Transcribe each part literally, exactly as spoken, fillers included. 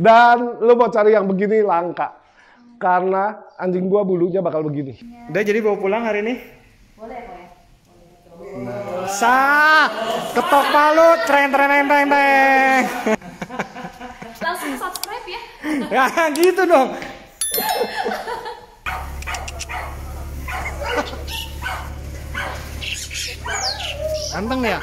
Dan lu mau cari yang begini langka. Karena anjing gua bulunya bakal begini. Udah, jadi bawa pulang hari ini? Boleh, boleh. Nah. Sah, ketok palu, tren tren tren tren tren. Langsung subscribe ya. Ya gitu dong. Anteng ya.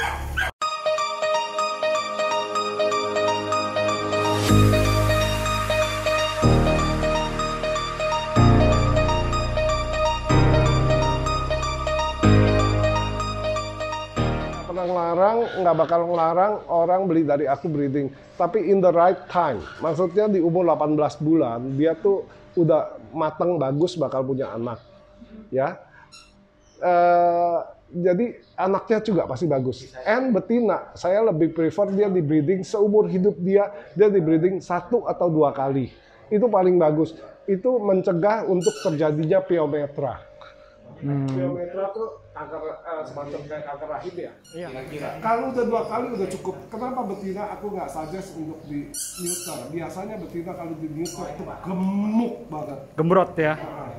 Ngelarang, nggak bakal ngelarang orang beli dari aku breeding, tapi in the right time. Maksudnya di umur delapan belas bulan dia tuh udah mateng bagus bakal punya anak, ya. E, jadi anaknya juga pasti bagus. And betina, saya lebih prefer dia di breeding seumur hidup dia dia di breeding satu atau dua kali. Itu paling bagus. Itu mencegah untuk terjadinya pyometra. Hmm. Pyometra tuh kanker, eh, semacam kayak kanker rahim ya. Iya. Kalau udah dua kali udah cukup. Kenapa betina aku nggak suggest untuk di neuter? Biasanya betina kalau di neuter tuh gemuk banget. Gembrot ya. Nah,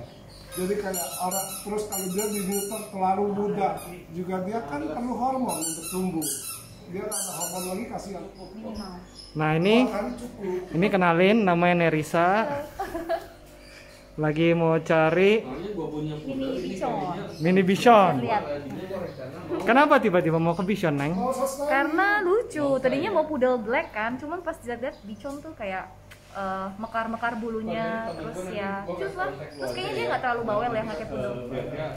jadi kayak orang terus kalau dia di neuter terlalu muda, juga dia kan perlu hormon untuk tumbuh. Dia ada hormon lagi kasih yang cukup. Nah ini, cukup. Ini kenalin namanya Nerissa. Lagi mau cari mini bichon. Kenapa tiba-tiba mau ke bichon, Neng? Karena lucu. Tadinya mau poodle black kan, cuman pas dilihat bichon tuh kayak mekar-mekar uh, bulunya, terus ya, terus lah. Terus kayaknya dia nggak terlalu bawel ya pakai poodle.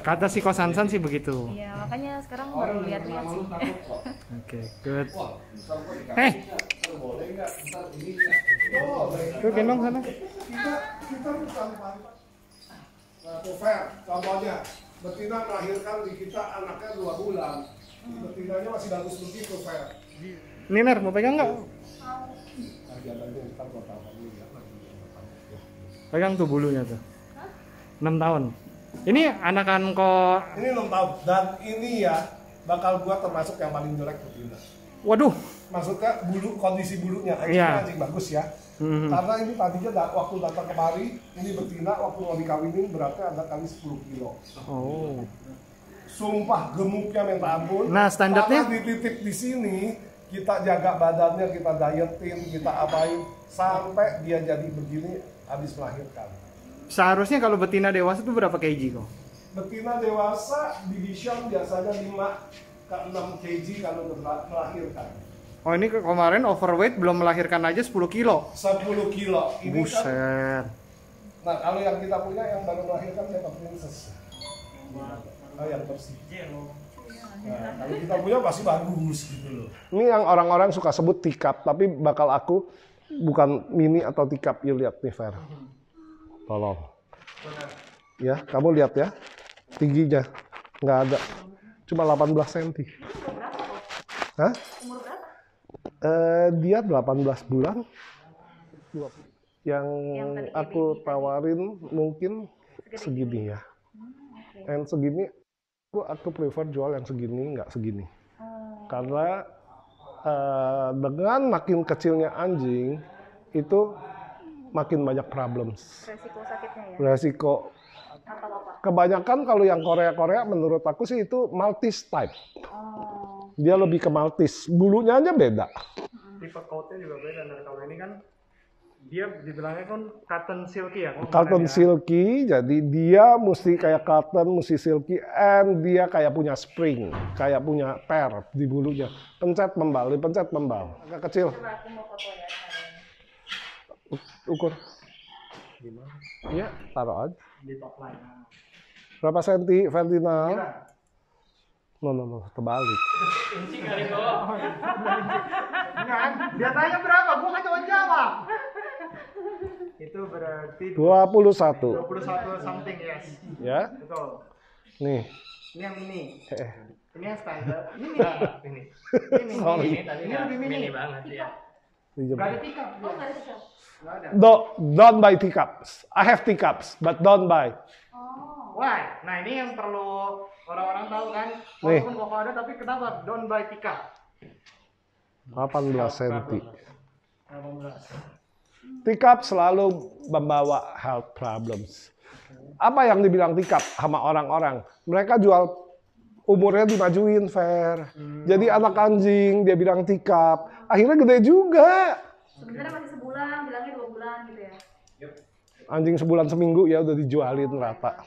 Kata si Koh Sansan sih begitu. Iya, makanya sekarang baru lihat-lihat sih. Oke, good. Eh, tuh gendong sana. Kita, kita bukan pantas. Nah, tuh fair, contohnya betina melahirkan di kita anaknya dua bulan, betinanya masih bagus begitu fair. Niner mau pegang nggak? Pegang tuh bulunya tuh. Enam tahun. Ini anakan kok. Ini enam tahun dan ini ya bakal gua termasuk yang paling jelek betina. Waduh. Maksudnya bulu, kondisi bulunya kayak yeah. Anjing bagus ya. Mm-hmm. Karena ini tadinya da waktu datang kemari, ini betina waktu mau dikawinin beratnya ada kali sepuluh kilo. Oh. Sumpah gemuknya minta ampun. Nah, standarnya dititip di sini, kita jaga badannya, kita dietin, kita apain sampai dia jadi begini habis melahirkan. Seharusnya kalau betina dewasa itu berapa kg kok? Betina dewasa di bichon biasanya lima ke enam kg kalau melahirkan. Oh, ini kemarin overweight belum melahirkan aja sepuluh kilo. sepuluh kilo. Ini buset. Kan, nah, kalau yang kita punya yang baru melahirkan siapa princess? Oh, yang bersih. Nah, kalau kita punya pasti bagus gitu loh. Ini yang orang-orang suka sebut tikap, tapi bakal aku bukan mini atau tikap. You lihat nih, Fer. Tolong. Ya, kamu lihat ya. Tingginya nggak ada. Cuma delapan belas sentimeter. Hah? Uh, dia delapan belas bulan, yang, yang aku tawarin tadi. Mungkin segini ya. Hmm, okay. And segini, aku, aku prefer jual yang segini, nggak segini. Hmm. Karena uh, dengan makin kecilnya anjing, itu makin banyak problems. Resiko sakitnya ya? Resiko. Apa-apa? Kebanyakan kalau yang Korea-Korea menurut aku sih itu Maltese type. Oh. Dia lebih ke Maltese, bulunya aja beda. Tipe coatnya juga beda. Nah, kalau ini kan dia dibilangnya kan cotton silky ya? Cotton silky, ya? Jadi dia mesti kayak cotton, mesti silky, and dia kayak punya spring, kayak punya per di bulunya. Pencet membal, pencet membal. Agak kecil. Coba aku mau foto ya. Ukur. Gimana? Iya, taruh aja. Di top line. Berapa senti, Ferdinal? Gila. No, no, no, terbalik. Dia tanya berapa, gua kan cuma jawab. Itu berarti dua puluh satu. dua puluh satu something, yes. Ya? Betul. Nih. Ini yang mini. Eh. Ini yang standar. Ini mini. Ini mini. Sorry. Ini tadi lebih mini. Mini banget, ya. Gak ada tikap. Oh, gak ada tikap. Gak ada. Don't, don't buy teacups. I have teacups, but don't buy. Oh. Why? Nah, ini yang perlu... Orang-orang tahu kan, walaupun koko ada tapi kenapa don't buy tikar? delapan belas senti. delapan belas. Tikap selalu membawa health problems. Apa yang dibilang tikap sama orang-orang? Mereka jual umurnya dimajuin, fair. Hmm. Jadi anak anjing, dia bilang tikap. Akhirnya gede juga. Sebenarnya masih sebulan, bilangnya dua bulan gitu ya? Yep. Anjing sebulan seminggu ya udah dijualin rata.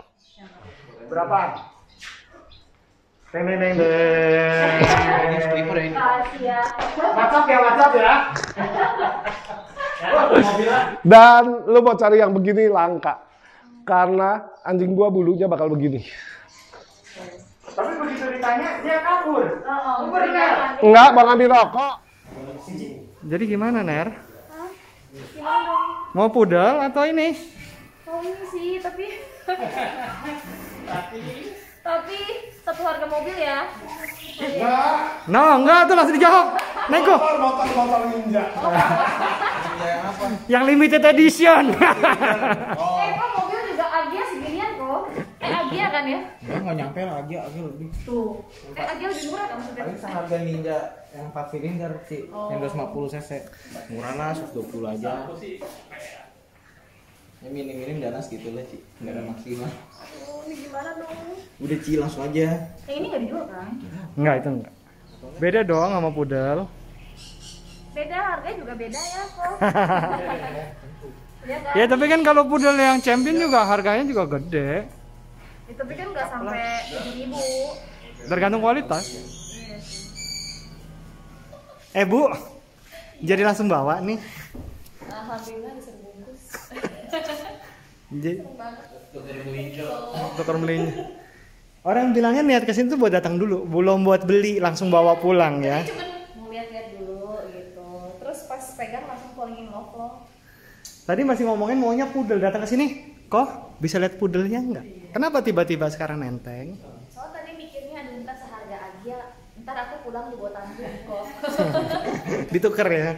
Berapa? Neng neng neng neng. WhatsApp ya, WhatsApp ya. Dan lu mau cari yang begini langka. Karena anjing gua bulunya bakal begini. Tapi begitu ditanya, dia kabur. Enggak, bang ambil rokok. Jadi gimana, Ner? Mau pudel atau ini? Mau ini sih, tapi... Tapi... Tapi... Satu harga mobil ya? Enggak. No, enggak tuh langsung dijawab. Neko. Motor, motor ninja. Yang limited edition. Eh, kok mobil juga Agia seginian kok? Eh, Agia kan ya? Nggak nyampe lah, Agia, Agia lebih. Tuh. Eh, Agia lebih murah kan maksudnya? Paling seharga ninja yang empat silinder sih, yang dua ratus lima puluh cc. Murah lah, seratus dua puluh aja. Ya minim-minim danas gitu lah, Ci. Nggak ada maksimal. Aduh, ini gimana dong? Udah, Ci, langsung aja. Yang ini nggak dijual, kan? Nggak, itu nggak. Beda dong sama pudel. Beda, harganya juga beda ya, kok. Ya, kan? Ya, tapi kan kalau pudel yang champion juga harganya juga gede. Ya, tapi kan nggak sampai tujuh ribu. Tergantung kualitas. Yes. Eh, Bu. Jadi langsung bawa nih. Alhamdulillah bisa bungkus. Tukar melinya. Orang bilangnya niat kesini tuh buat datang dulu, belum buat beli, langsung bawa pulang ya. Mau lihat-lihat dulu gitu. Terus pas pegang langsung calling in love lo. Tadi masih ngomongin maunya pudel, datang ke sini, kok bisa lihat pudelnya enggak? Iya. Kenapa tiba-tiba sekarang nenteng? Soalnya tadi mikirnya ada minta seharga aja, ntar aku pulang dibawa tanduk kok. Dituker ya.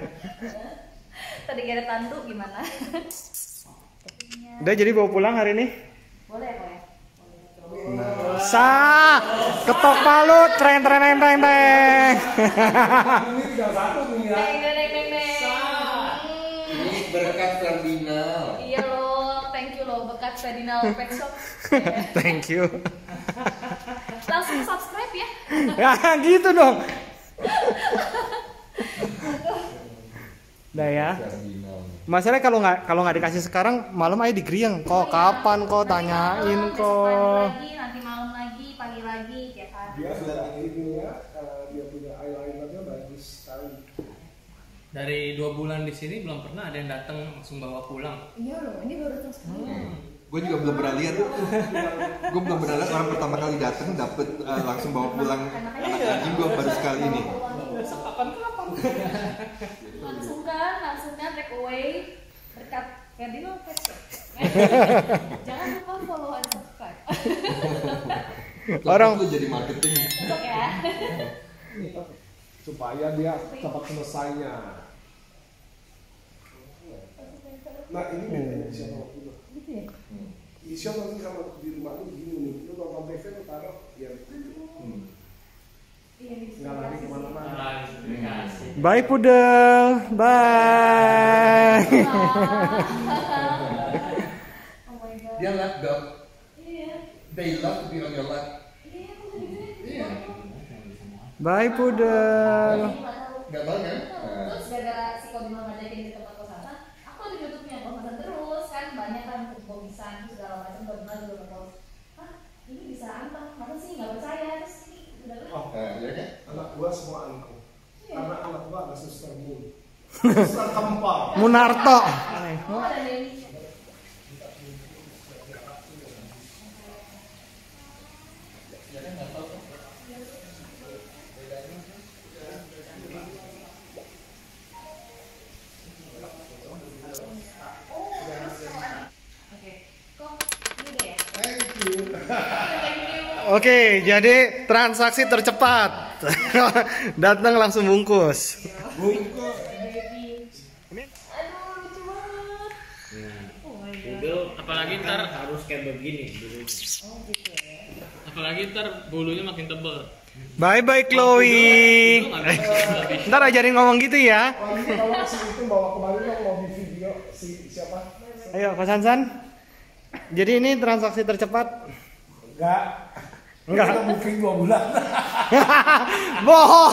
Tadi gak ada tanduk gimana? Udah jadi bawa pulang hari ini? Boleh, boleh. Nah. Sah, ketok palu, tren tren tren tren tren. Ini berkat Ferdinal. Iya loh, thank you loh, berkat Ferdinal Pet Shop. Thank you. Langsung subscribe ya? Ya gitu dong. Udah ya. Masalahnya kalau nggak kalau nggak dikasih sekarang malam aja digrieng kok, kapan kok, tanyain kok. Nanti, nanti malam lagi, pagi lagi, tiap hari. Dia sudah ininya, dia punya eyelinernya bagus sekali. Dari dua bulan di sini belum pernah ada yang datang langsung bawa pulang. Iya loh, ini baru datang sekali. Gue juga belum pernah lihat. Gue belum pernah lihat orang pertama kali datang dapet langsung bawa pulang anak anjing. Gue baru sekali ini. Kapan kapan? Langsung kan, langsungnya take away berkat Ferdinal Pet Shop. Jangan lupa follow dan subscribe. Orang tuh jadi marketing. Cocok ya. Supaya dia cepat selesainya. Nah ini bedanya sama itu. Isya nanti kalau di rumah lu gini nih, lu nonton T V lu taruh ya. Bye Poodle, bye. Dia love dog. They love to be on your lap. Bye Poodle. Gak tau kan? Terus gara-gara si Kodima ngajakin di tempat Koh Sansan, aku ada YouTube-nya Koh Sansan terus kan banyak kan kubisan segala macam Kodima juga terus. Hah, ini bisa antak? Masa sih nggak percaya? Oh, ya kan? Anak gua semua anakku. Karena anak gua ada suster Mun, suster Kempal, Munarto. Oke, jadi transaksi tercepat. Datang langsung bungkus. Bungkus. Aduh, lucu banget. Pudel, apalagi ntar harus kayak begini. Oh, gitu ya. Apalagi ntar bulunya makin tebal. Bye bye Chloe. Ntar ajarin ngomong gitu ya. Kalau itu bawa kembali lo mau video. siapa? Ayo, Koh Sansan. Jadi ini transaksi tercepat? Enggak. Enggak. Kita booking dua bulan. Bohong.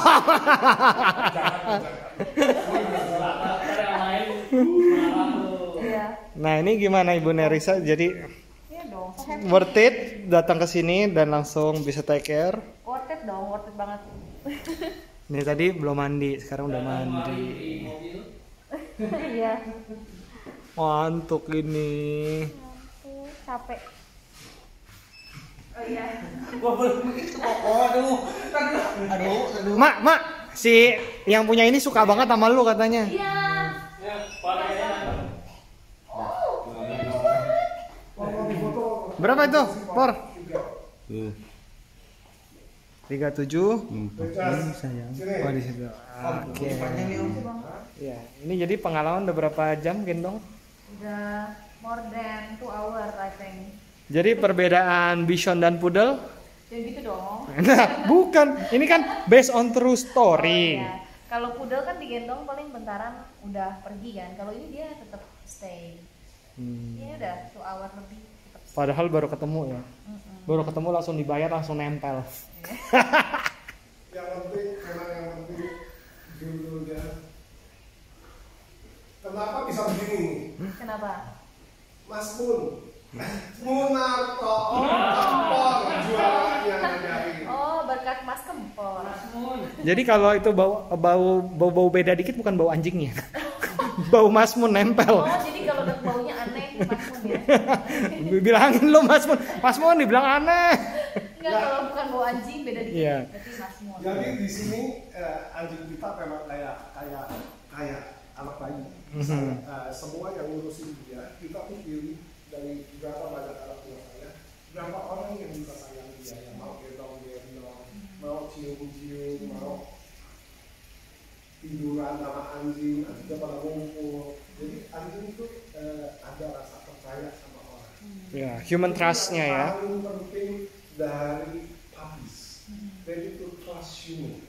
Nah, ini gimana Ibu Nerissa? Jadi worth it datang ke sini dan langsung bisa take care? Worth it dong, worth it banget. Ini tadi belum mandi, sekarang udah mandi. Iya. Mantuk ini. Capek. Oh iya. Gua belum itu pokok. Aduh. Aduh, aduh. Mak, Mak, si yang punya ini suka banget sama lu katanya. Iya. Ya, palanya. Oh. Berapa itu? Por. tiga puluh tujuh. Hmm. Sayang. Oh, di situ. Oke. Ya, ini jadi pengalaman udah berapa jam gendong? Udah more than two hours I think. Jadi perbedaan Bichon dan Poodle? Ya gitu dong. Nah, bukan. Ini kan based on true story. Oh, iya. Kalau Poodle kan digendong paling bentaran udah pergi kan. Kalau ini dia tetap stay. Hmm. Ini udah two hours lebih tetap stay. Padahal baru ketemu ya. Mm-mm. Baru ketemu langsung dibayar, langsung nempel. Yang penting, memang yang penting judulnya. Kenapa bisa begini? Kenapa? Mas Mun, Munarto, oh, Kempor jualan yang dari. Oh, berkat Mas Kempor. Mas Mun. Jadi kalau itu bau bau bau, bau beda dikit bukan bau anjingnya, bau Mas Mun nempel. Oh, jadi kalau baunya aneh Mas Mun ya. Bilangin lo Mas Mun, Mas Mun dibilang aneh. Enggak, kalau bukan bawa anjing beda dikit. Yeah. Jadi di sini eh, anjing kita memang kayak kayak kayak anak bayi. Mm-hmm. eh, semua yang ngurusin dia, kita tuh pilih dari berapa banyak anak buahnya, berapa orang yang bisa sayang dia, yang mau gendong gendong, mau cium cium, mau tiduran sama anjing, anjingnya pada ngumpul. Jadi anjing itu eh, ada rasa percaya sama orang. Yeah, human trustnya ya. Paling penting dari habis, ready to trust human.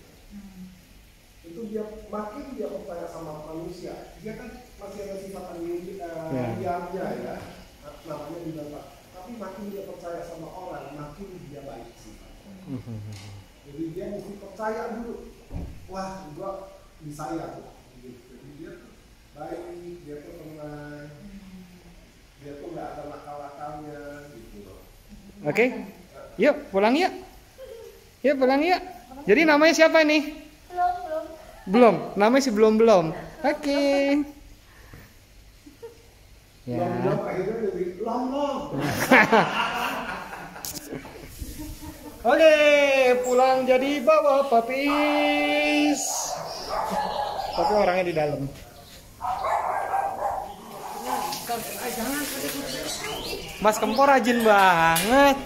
Itu dia makin dia percaya sama manusia, dia kan masih ada sifat diamnya ya, namanya juga pak. Tapi makin dia percaya sama orang, makin dia baik sifatnya. Jadi dia mesti percaya dulu, wah gua disayang. Jadi dia baik, dia tuh tenang, dia tuh nggak ada nakal-nakalnya gitu loh. Oke. Okay. Yuk, pulang yuk. Yuk, pulang yuk. Jadi namanya siapa nih? Belum, belum. Belum, namanya si belum belum. Oke. Okay. Ya. Belum akhirnya jadi long-long. Oke, pulang jadi bawa papis. Tapi orangnya di dalam. Mas Kempor rajin banget.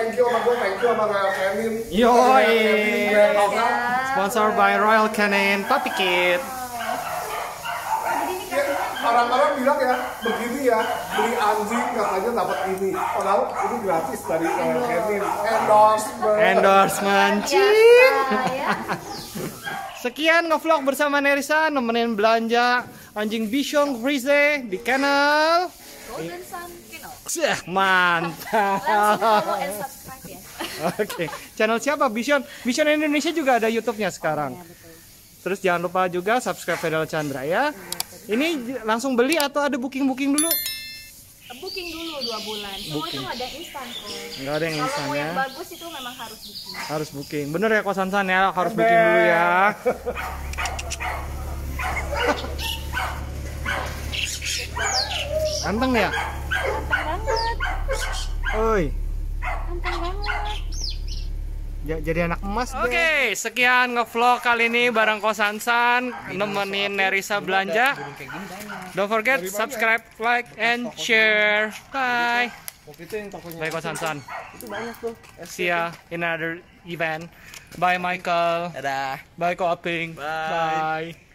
Thank you sama gue, thank you sama Royal Canin. Yoi, sponsor by Royal Canin, Papi Kid. Orang-orang bilang ya, begini ya, beli anjing katanya dapat ini. Padahal ini gratis dari Royal Canin. Endorsement. Endorsement, cing. Sekian ngevlog bersama Nerissa, nemenin belanja anjing Bichon Frise di kennel Golden Sun Kennel. Mantap. Langsung follow and subscribe ya. Oke, channel siapa? Vision Vision Indonesia juga ada YouTube-nya sekarang. Oh, ya, betul. Terus jangan lupa juga subscribe Ferdinal Chandra ya. Ini langsung beli atau ada booking-booking dulu? Booking dulu dua bulan. Semua booking. Itu nggak ada instan kok. Nggak ada yang instan ya. Kalau yang bagus itu memang harus booking. Harus booking. Bener ya Koh Sansan ya, harus Ebe. Booking dulu ya. Anteng ya? Anteng banget. Oi. Anteng banget. Ya, jadi anak emas. Oke, okay, sekian ngevlog kali ini bareng Koh Sansan, nemenin Nerissa belanja. Don't forget subscribe, like, and share. Bye. Bye Koh Sansan. See ya in another event. Bye Michael. Dadah. Bye Koh Aping. Bye. Bye.